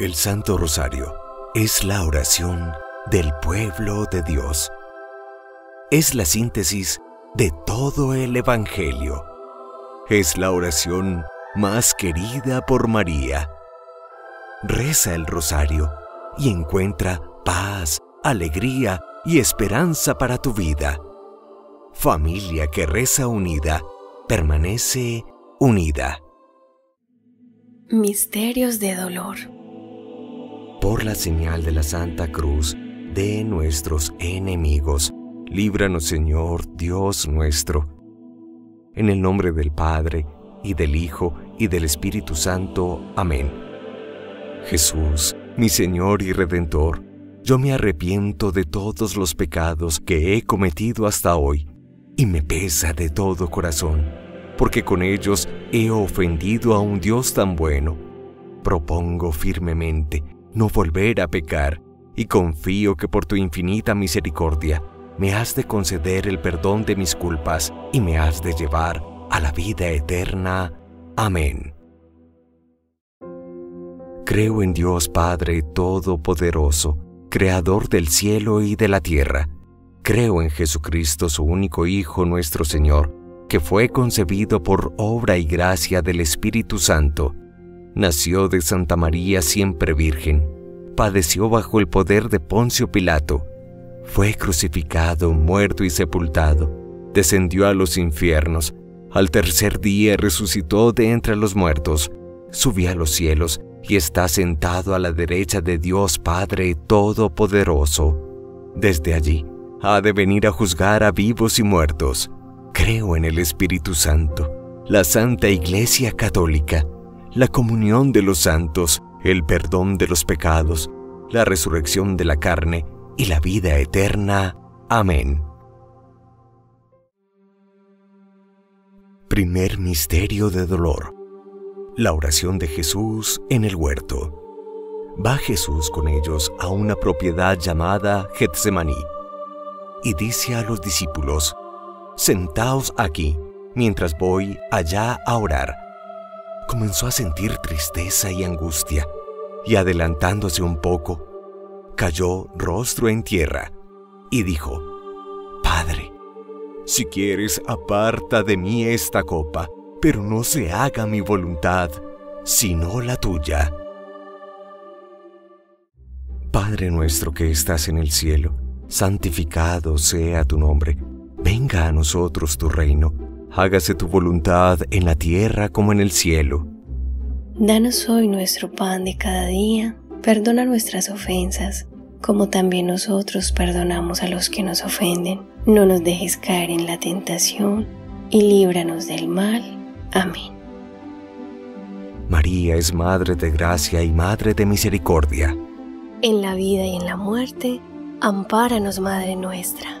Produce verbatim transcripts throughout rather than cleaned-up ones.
El Santo Rosario es la oración del pueblo de Dios. Es la síntesis de todo el Evangelio. Es la oración más querida por María. Reza el Rosario y encuentra paz, alegría y esperanza para tu vida. Familia que reza unida, permanece unida. Misterios de dolor. Por la señal de la Santa Cruz de nuestros enemigos, líbranos, Señor Dios nuestro. En el nombre del Padre, y del Hijo, y del Espíritu Santo. Amén. Jesús, mi Señor y Redentor, yo me arrepiento de todos los pecados que he cometido hasta hoy, y me pesa de todo corazón, porque con ellos he ofendido a un Dios tan bueno. Propongo firmemente no volver a pecar, y confío que por tu infinita misericordia me has de conceder el perdón de mis culpas y me has de llevar a la vida eterna. Amén. Creo en Dios Padre Todopoderoso, Creador del cielo y de la tierra. Creo en Jesucristo, su único Hijo, nuestro Señor, que fue concebido por obra y gracia del Espíritu Santo. Nació de Santa María siempre Virgen. Padeció bajo el poder de Poncio Pilato. Fue crucificado, muerto y sepultado. Descendió a los infiernos. Al tercer día resucitó de entre los muertos. Subió a los cielos y está sentado a la derecha de Dios Padre Todopoderoso. Desde allí ha de venir a juzgar a vivos y muertos. Creo en el Espíritu Santo, la Santa Iglesia Católica, la comunión de los santos, el perdón de los pecados, la resurrección de la carne y la vida eterna. Amén. Primer misterio de dolor. La oración de Jesús en el huerto. Va Jesús con ellos a una propiedad llamada Getsemaní, y dice a los discípulos: «Sentaos aquí, mientras voy allá a orar». Comenzó a sentir tristeza y angustia, y adelantándose un poco, cayó rostro en tierra, y dijo: «Padre, si quieres, aparta de mí esta copa, pero no se haga mi voluntad, sino la tuya». Padre nuestro que estás en el cielo, santificado sea tu nombre. Venga a nosotros tu reino. Hágase tu voluntad en la tierra como en el cielo. Danos hoy nuestro pan de cada día. Perdona nuestras ofensas, como también nosotros perdonamos a los que nos ofenden. No nos dejes caer en la tentación, y líbranos del mal. Amén. María es Madre de Gracia y Madre de Misericordia. En la vida y en la muerte, ampáranos, Madre nuestra.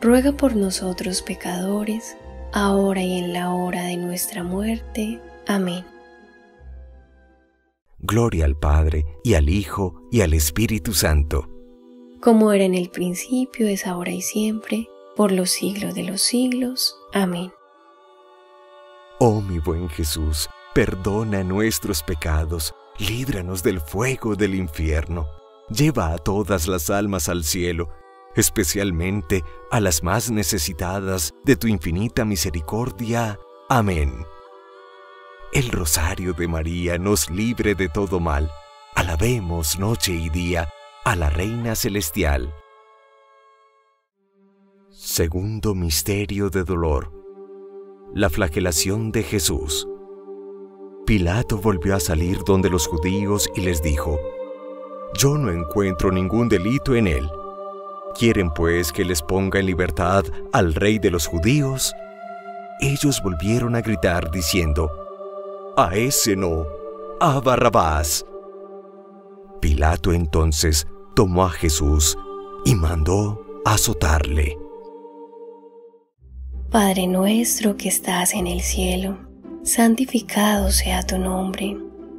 ruega por nosotros pecadores, ahora y en la hora de nuestra muerte. Amén. Gloria al Padre, y al Hijo, y al Espíritu Santo. Como era en el principio, es ahora y siempre, por los siglos de los siglos. Amén. Oh mi buen Jesús, perdona nuestros pecados, líbranos del fuego del infierno. Lleva a todas las almas al cielo, especialmente a las más necesitadas de tu infinita misericordia. Amén. El Rosario de María nos libre de todo mal. Alabemos noche y día a la Reina Celestial. Segundo Misterio de Dolor. La Flagelación de Jesús. Pilato volvió a salir donde los judíos y les dijo: «Yo no encuentro ningún delito en él. ¿Quieren pues que les ponga en libertad al rey de los judíos?». Ellos volvieron a gritar diciendo: «A ese no, a Barrabás». Pilato entonces tomó a Jesús y mandó azotarle. Padre nuestro que estás en el cielo, santificado sea tu nombre.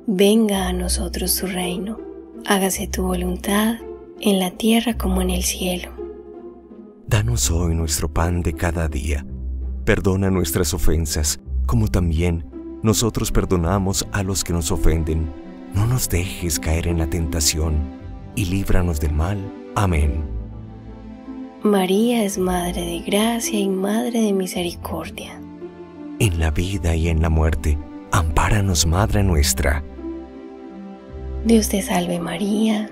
Venga a nosotros tu reino. Hágase tu voluntad en la tierra como en el cielo. Danos hoy nuestro pan de cada día. Perdona nuestras ofensas, como también nosotros perdonamos a los que nos ofenden. No nos dejes caer en la tentación, y líbranos del mal. Amén. María es Madre de Gracia y Madre de Misericordia. En la vida y en la muerte, ampáranos, Madre nuestra. Dios te salve María,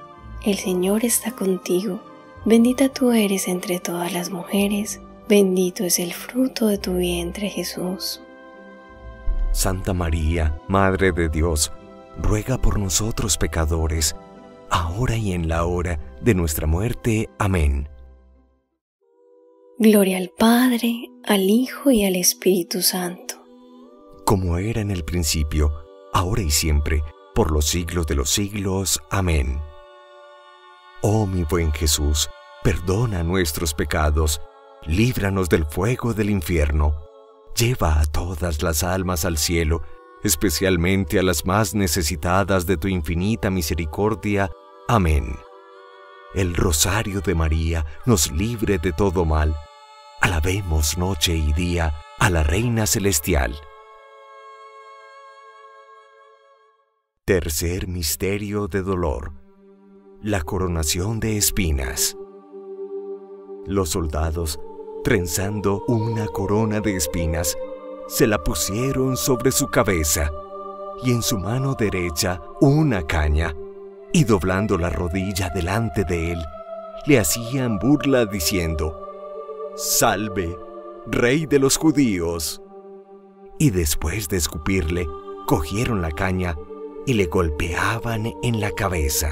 el Señor está contigo, bendita tú eres entre todas las mujeres, bendito es el fruto de tu vientre Jesús. Santa María, Madre de Dios, ruega por nosotros pecadores, ahora y en la hora de nuestra muerte. Amén. Gloria al Padre, al Hijo y al Espíritu Santo. Como era en el principio, ahora y siempre, por los siglos de los siglos. Amén. Oh mi buen Jesús, perdona nuestros pecados, líbranos del fuego del infierno, lleva a todas las almas al cielo, especialmente a las más necesitadas de tu infinita misericordia. Amén. El Rosario de María nos libre de todo mal. Alabemos noche y día a la Reina Celestial. Tercer misterio de dolor, la coronación de espinas. Los soldados, trenzando una corona de espinas, se la pusieron sobre su cabeza, y en su mano derecha una caña, y doblando la rodilla delante de él, le hacían burla diciendo, «Salve, Rey de los judíos». Y después de escupirle, cogieron la caña y le golpeaban en la cabeza.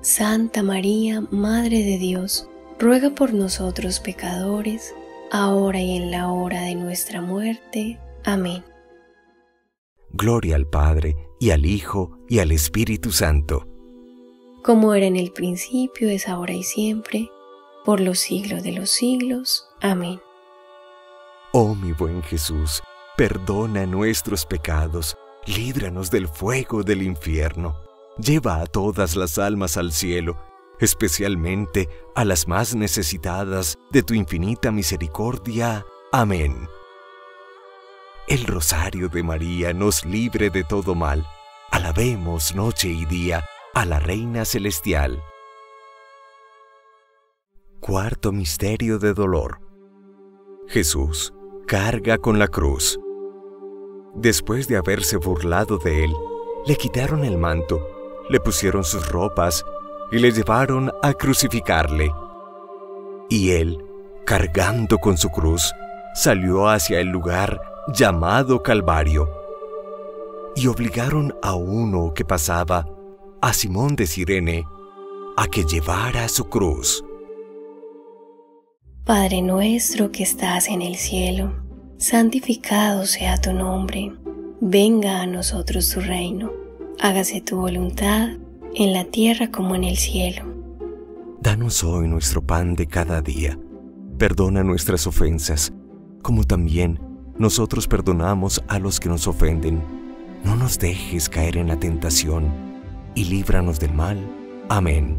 Santa María, Madre de Dios, ruega por nosotros pecadores, ahora y en la hora de nuestra muerte. Amén. Gloria al Padre, y al Hijo, y al Espíritu Santo. Como era en el principio, es ahora y siempre, por los siglos de los siglos. Amén. Oh mi buen Jesús, perdona nuestros pecados, líbranos del fuego del infierno, lleva a todas las almas al cielo, especialmente a las más necesitadas de tu infinita misericordia. Amén. El Rosario de María nos libre de todo mal. Alabemos noche y día a la Reina Celestial. Cuarto Misterio de Dolor. Jesús carga con la cruz. Después de haberse burlado de él, le quitaron el manto, le pusieron sus ropas y le llevaron a crucificarle. Y él, cargando con su cruz, salió hacia el lugar llamado Calvario. Y obligaron a uno que pasaba, a Simón de Cirene, a que llevara su cruz. Padre nuestro que estás en el cielo, santificado sea tu nombre. Venga a nosotros tu reino. Hágase tu voluntad en la tierra como en el cielo. Danos hoy nuestro pan de cada día. Perdona nuestras ofensas, como también nosotros perdonamos a los que nos ofenden. No nos dejes caer en la tentación, y líbranos del mal. Amén.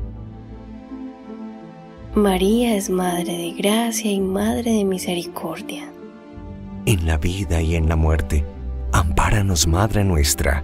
María es Madre de Gracia y Madre de Misericordia. En la vida y en la muerte, ampáranos, Madre nuestra.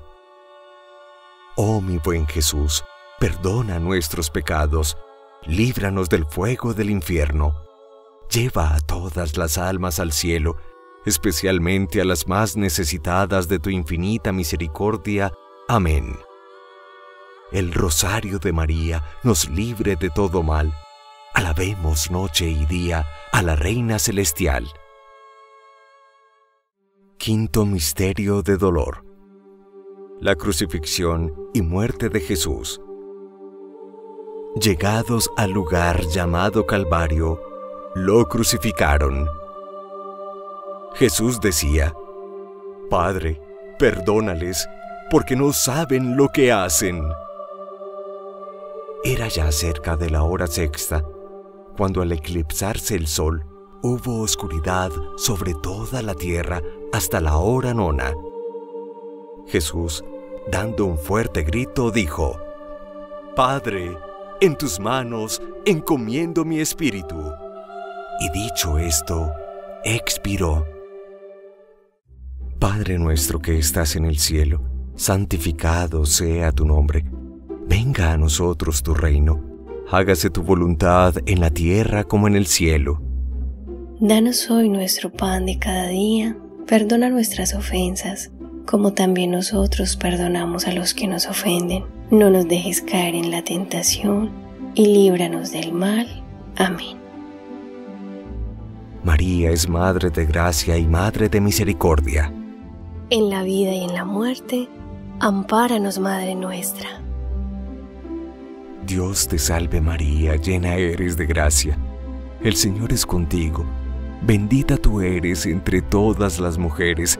Oh mi buen Jesús, perdona nuestros pecados, líbranos del fuego del infierno. Lleva a todas las almas al cielo, especialmente a las más necesitadas de tu infinita misericordia. Amén. El Rosario de María nos libre de todo mal. Alabemos noche y día a la Reina Celestial. Quinto Misterio de Dolor. La Crucifixión y Muerte de Jesús. Llegados al lugar llamado Calvario, lo crucificaron. Jesús decía: Padre, perdónales, porque no saben lo que hacen. Era ya cerca de la hora sexta, cuando al eclipsarse el sol, hubo oscuridad sobre toda la tierra hasta la hora nona. Jesús, dando un fuerte grito, dijo: «Padre, en tus manos encomiendo mi espíritu». Y dicho esto, expiró. Padre nuestro que estás en el cielo, santificado sea tu nombre. Venga a nosotros tu reino. Hágase tu voluntad en la tierra como en el cielo. Danos hoy nuestro pan de cada día, perdona nuestras ofensas, como también nosotros perdonamos a los que nos ofenden. No nos dejes caer en la tentación, y líbranos del mal. Amén. María es Madre de Gracia y Madre de Misericordia. En la vida y en la muerte, ampáranos, Madre nuestra. Dios te salve María, llena eres de gracia. El Señor es contigo. Bendita tú eres entre todas las mujeres,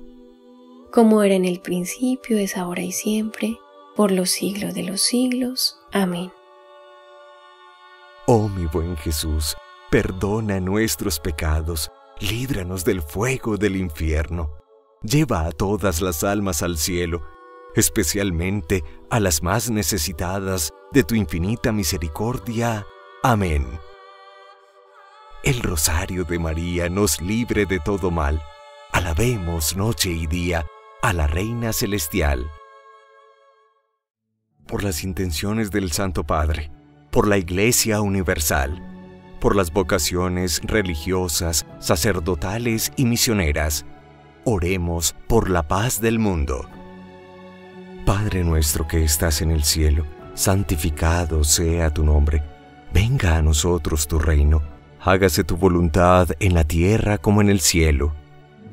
Como era en el principio, es ahora y siempre, por los siglos de los siglos. Amén. Oh mi buen Jesús, perdona nuestros pecados, líbranos del fuego del infierno. Lleva a todas las almas al cielo, especialmente a las más necesitadas de tu infinita misericordia. Amén. El Rosario de María nos libre de todo mal. Alabemos noche y día a la Reina Celestial. Por las intenciones del Santo Padre, por la Iglesia Universal, por las vocaciones religiosas, sacerdotales y misioneras, oremos por la paz del mundo. Padre nuestro que estás en el cielo, santificado sea tu nombre. Venga a nosotros tu reino. Hágase tu voluntad en la tierra como en el cielo.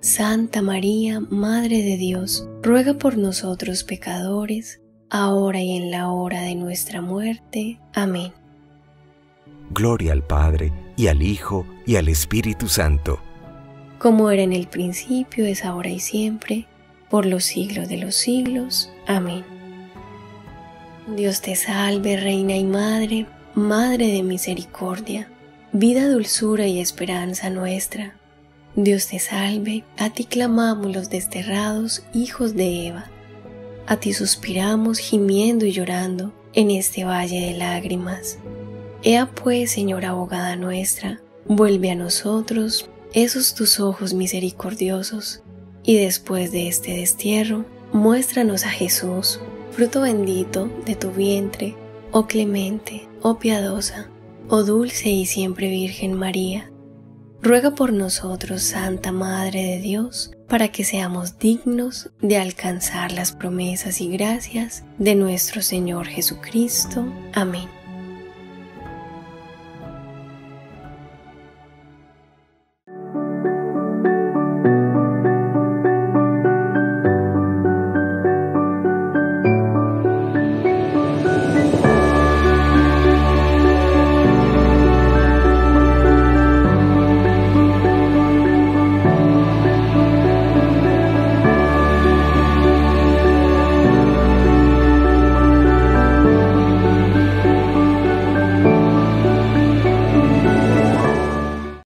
Santa María, Madre de Dios, ruega por nosotros pecadores, ahora y en la hora de nuestra muerte. Amén. Gloria al Padre, y al Hijo, y al Espíritu Santo. Como era en el principio, es ahora y siempre, por los siglos de los siglos. Amén. Dios te salve, Reina y Madre, Madre de misericordia, vida, dulzura y esperanza nuestra. Dios te salve, a ti clamamos los desterrados hijos de Eva. A ti suspiramos gimiendo y llorando en este valle de lágrimas. Ea pues, Señora abogada nuestra, vuelve a nosotros esos tus ojos misericordiosos, y después de este destierro, muéstranos a Jesús, fruto bendito de tu vientre, oh clemente, oh piadosa, oh dulce y siempre Virgen María. Ruega por nosotros, Santa Madre de Dios, para que seamos dignos de alcanzar las promesas y gracias de nuestro Señor Jesucristo. Amén.